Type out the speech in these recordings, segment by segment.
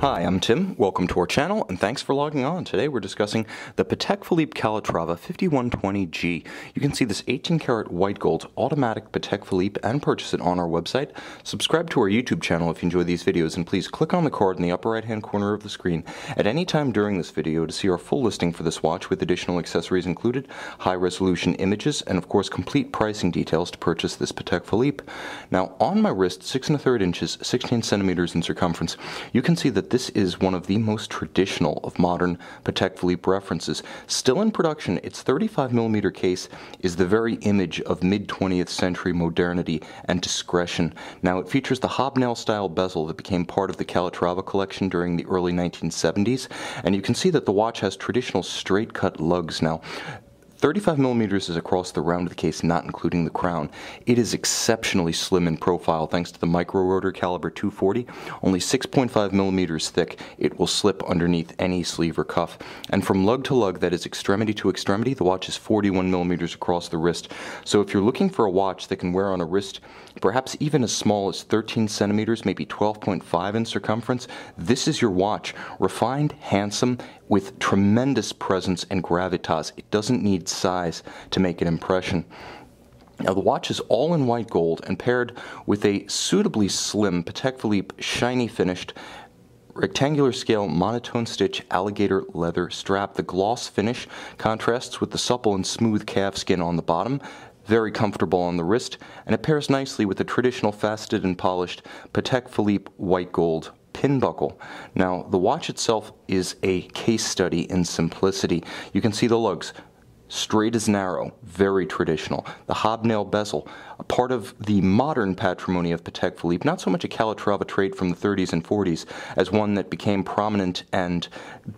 Hi, I'm Tim. Welcome to our channel and thanks for logging on. Today we're discussing the Patek Philippe Calatrava 5120G. You can see this 18 karat white gold automatic Patek Philippe and purchase it on our website. Subscribe to our YouTube channel if you enjoy these videos and please click on the card in the upper right hand corner of the screen at any time during this video to see our full listing for this watch with additional accessories included, high resolution images, and of course complete pricing details to purchase this Patek Philippe. Now on my wrist, 6 1/3 inches, 16 centimeters in circumference, you can see that this is one of the most traditional of modern Patek Philippe references. Still in production, its 35mm case is the very image of mid-20th century modernity and discretion. Now it features the hobnail-style bezel that became part of the Calatrava collection during the early 1970s, and you can see that the watch has traditional straight-cut lugs now. 35mm is across the round of the case, not including the crown. It is exceptionally slim in profile thanks to the micro-rotor Caliber 240, only 6.5mm thick. It will slip underneath any sleeve or cuff. And from lug to lug, that is extremity to extremity, the watch is 41mm across the wrist. So if you're looking for a watch that can wear on a wrist perhaps even as small as 13 centimeters, maybe 12.5 in circumference, this is your watch. Refined, handsome, with tremendous presence and gravitas. It doesn't need size to make an impression. Now the watch is all in white gold and paired with a suitably slim Patek Philippe shiny finished rectangular scale monotone stitch alligator leather strap. The gloss finish contrasts with the supple and smooth calf skin on the bottom. Very comfortable on the wrist, and it pairs nicely with the traditional faceted and polished Patek Philippe white gold pin buckle. Now the watch itself is a case study in simplicity. You can see the lugs, straight as narrow, very traditional. The hobnail bezel, a part of the modern patrimony of Patek Philippe, not so much a Calatrava trait from the 30s and 40s as one that became prominent and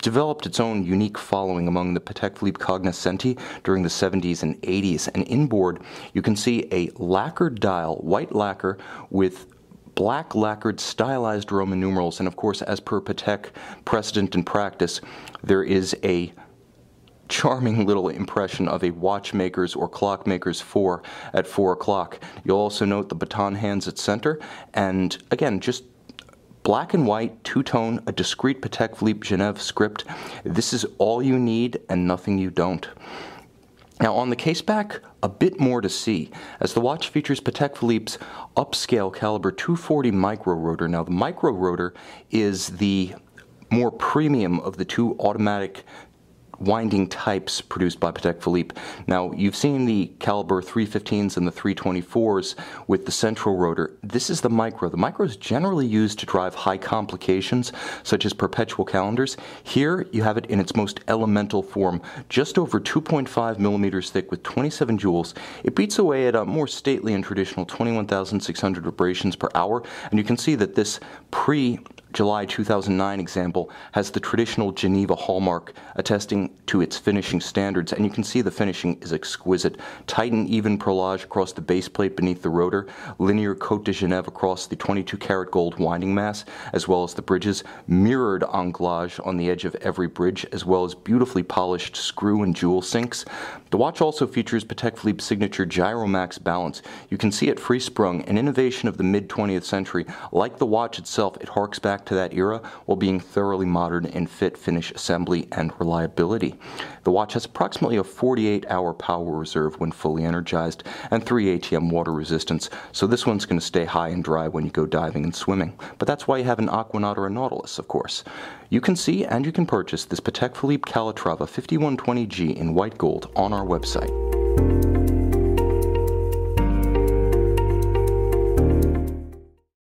developed its own unique following among the Patek Philippe cognoscenti during the 70s and 80s. And inboard, you can see a lacquered dial, white lacquer with black lacquered stylized Roman numerals, and of course as per Patek precedent and practice, there is a charming little impression of a watchmaker's or clockmaker's 4 at 4 o'clock. You'll also note the baton hands at center, and again, just black and white, two-tone, a discreet Patek Philippe Geneve script. This is all you need and nothing you don't. Now on the case back, a bit more to see, as the watch features Patek Philippe's upscale Caliber 240 micro rotor. Now the micro rotor is the more premium of the two automatic winding types produced by Patek Philippe. Now you've seen the Caliber 315s and the 324s with the central rotor. This is the micro. The micro is generally used to drive high complications such as perpetual calendars. Here you have it in its most elemental form, just over 2.5mm thick with 27 joules. It beats away at a more stately and traditional 21,600 vibrations per hour, and you can see that this July 2009 example has the traditional Geneva hallmark attesting to its finishing standards, and you can see the finishing is exquisite. Tight and even perlage across the base plate beneath the rotor, linear Cote de Geneve across the 22 karat gold winding mass, as well as the bridges, mirrored anglage on the edge of every bridge, as well as beautifully polished screw and jewel sinks. The watch also features Patek Philippe's signature Gyromax balance. You can see it free-sprung, an innovation of the mid-20th century. Like the watch itself, it harks back to that era while being thoroughly modern in fit, finish, assembly, and reliability. The watch has approximately a 48-hour power reserve when fully energized and 3 ATM water resistance, so this one's going to stay high and dry when you go diving and swimming. But that's why you have an Aquanaut or a Nautilus, of course. You can see and you can purchase this Patek Philippe Calatrava 5120G in white gold on our website.